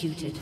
executed.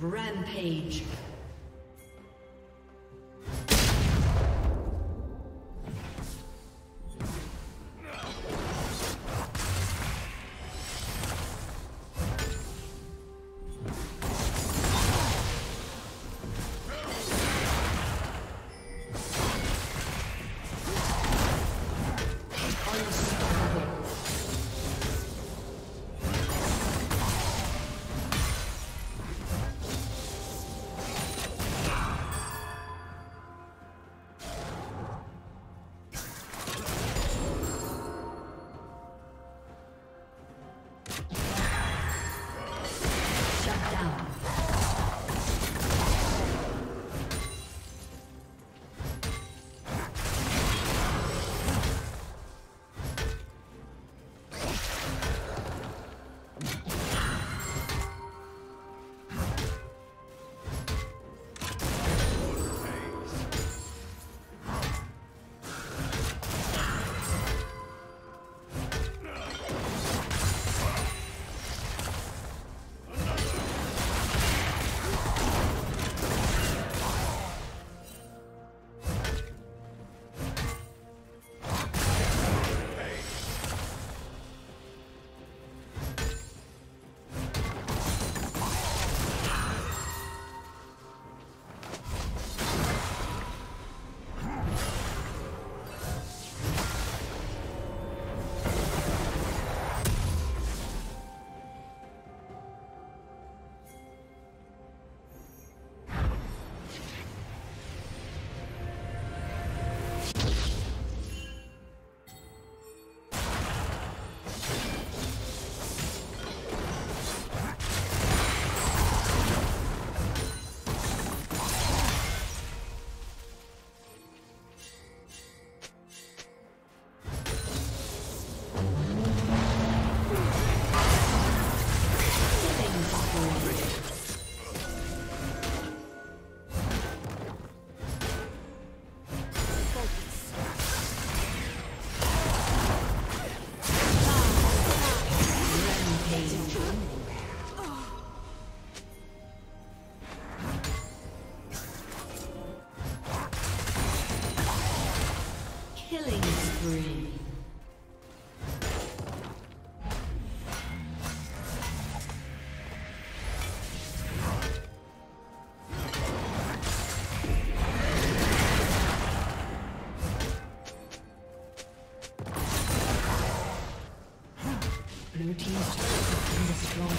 Rampage. Killing spree. Blue team's turret is strong.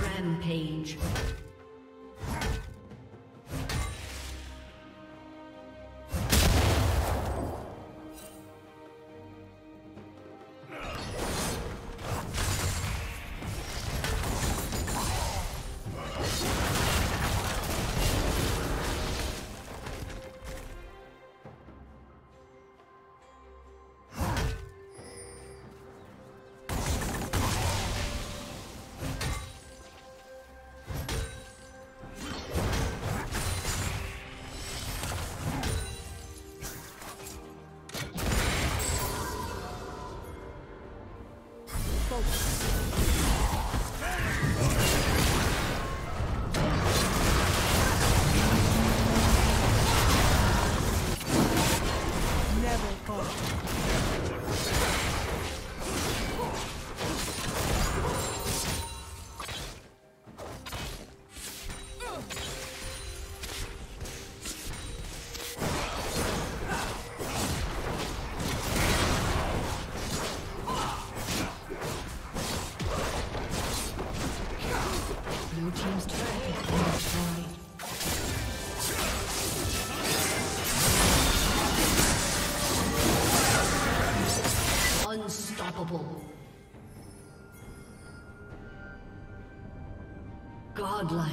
Rampage. Godlike.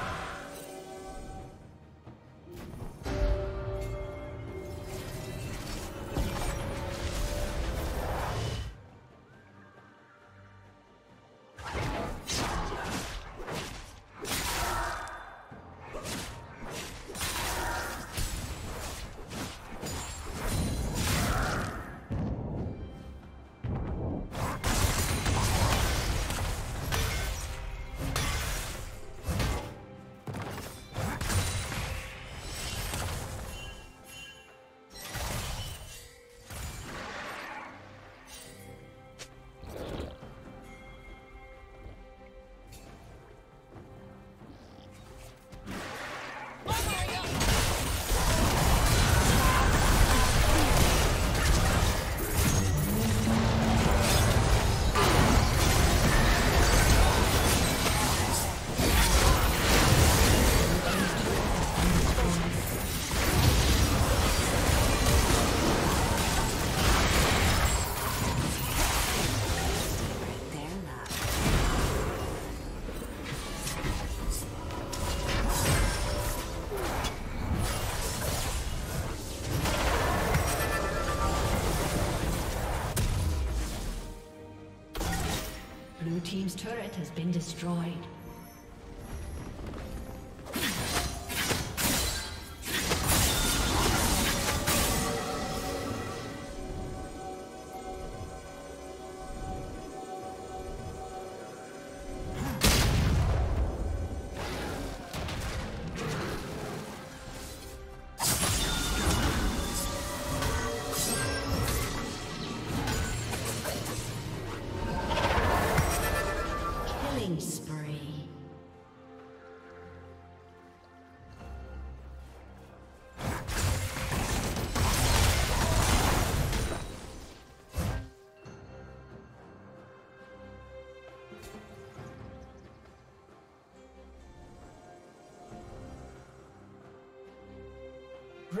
Blue team's turret has been destroyed.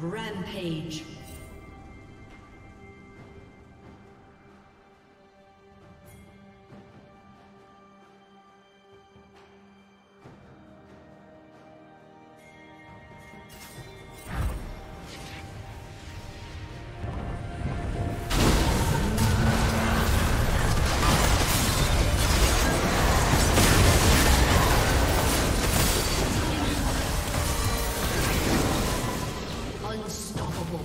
Rampage. Unstoppable.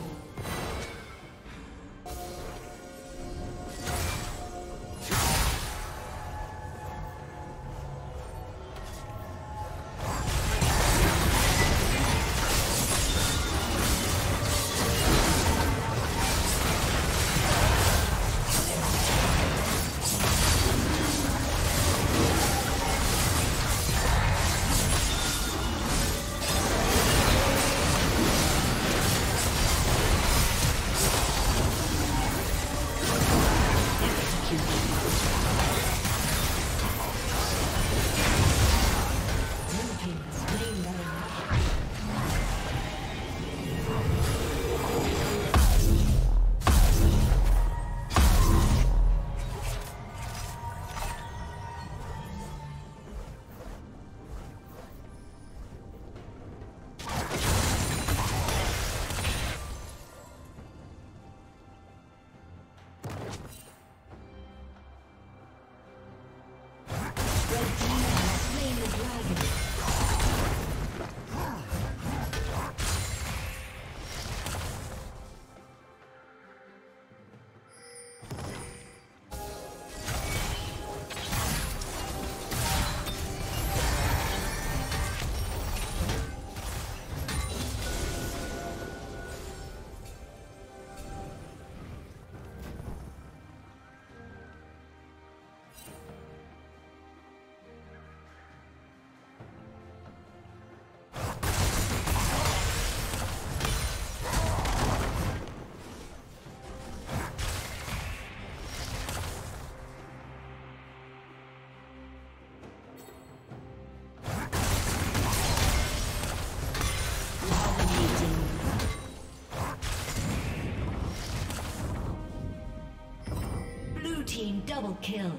Double kill.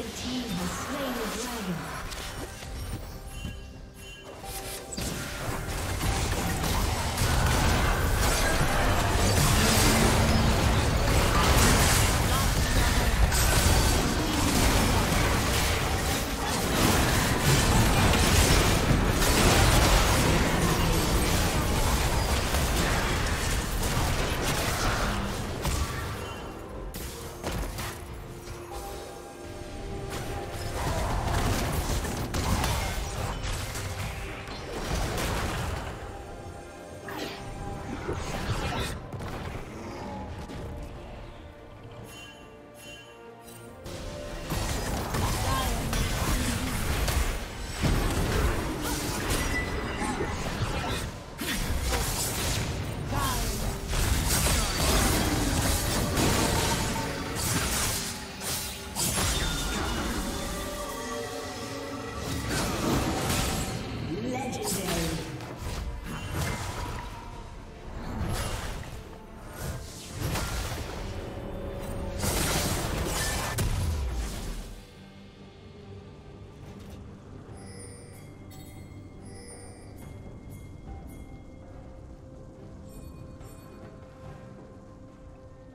The team has slain the dragon.